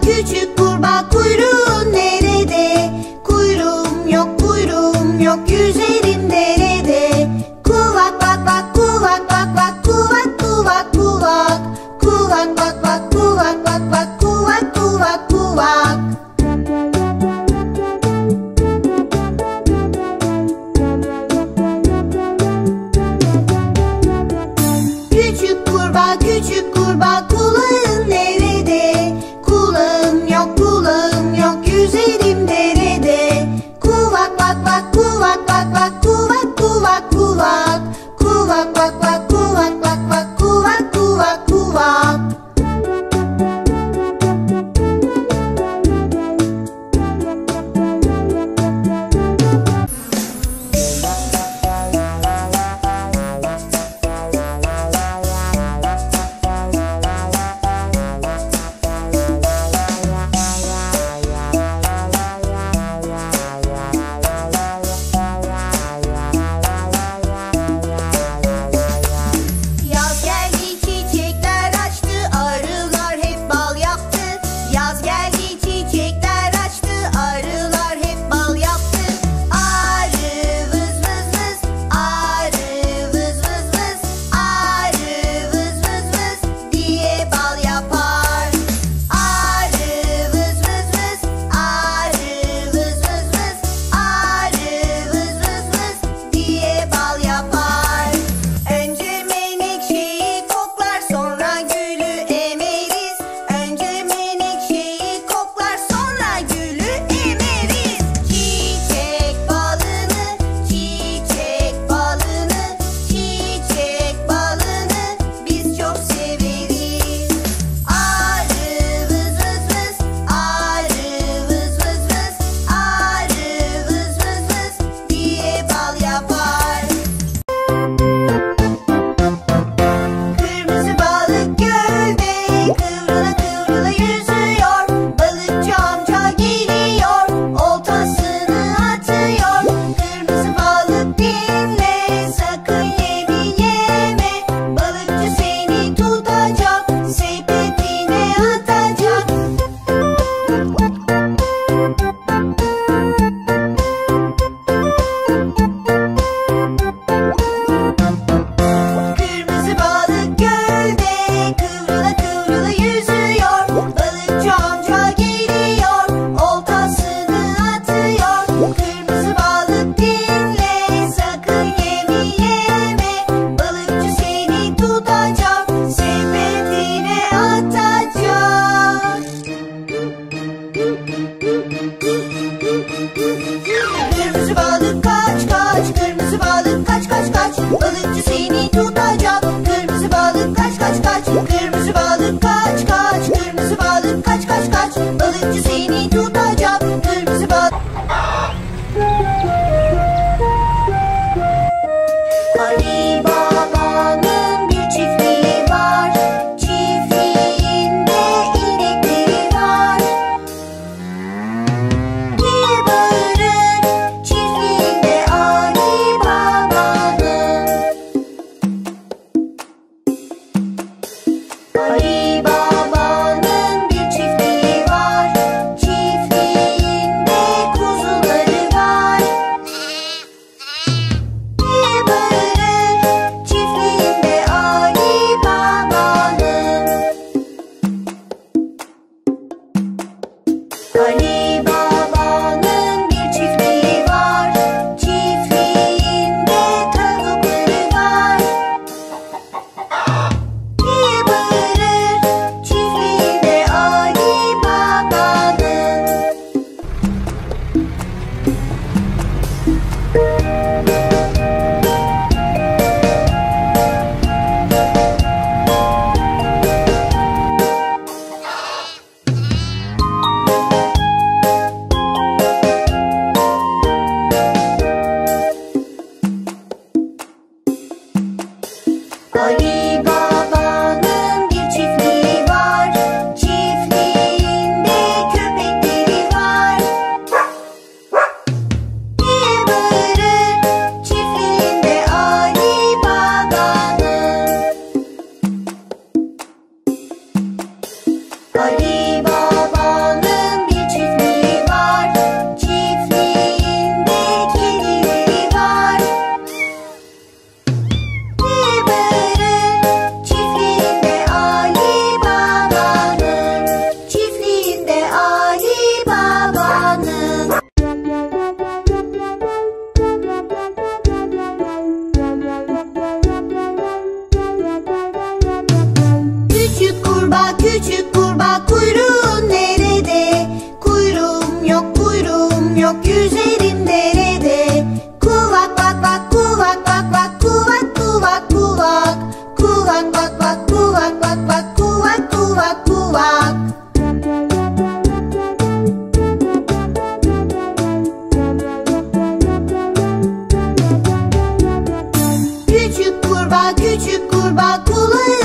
Küçük kurbağa kuyruğun nerede? Kuyruğum yok, kuyruğum yok, yüzerim derede. Kuvak bak bak, kuvak bak bak, kuvak kuvak kuvak. Kuvak bak bak, kuvak bak bak, kuvak kuvak kuvak. Küçük kurbağa kulağın nerede? Kulağım yok, yüzerim derede. Kuvak bak bak, kuvak bak bak, kuvak kuvak kuvak. Kuvak bak bak, kuvak bak bak, kuvak kuvak kuvak. Küçük kurbağa kuyruğun nerede? Kuyruğum yok, kuyruğum yok, yüzerim derede. Kuvak bak bak, kuvak bak bak, kuvak kuvak kuvak. Kuvak bak bak, kuvak bak bak, kuvak kuvak kuvak. Küçük kurbağa kulağım.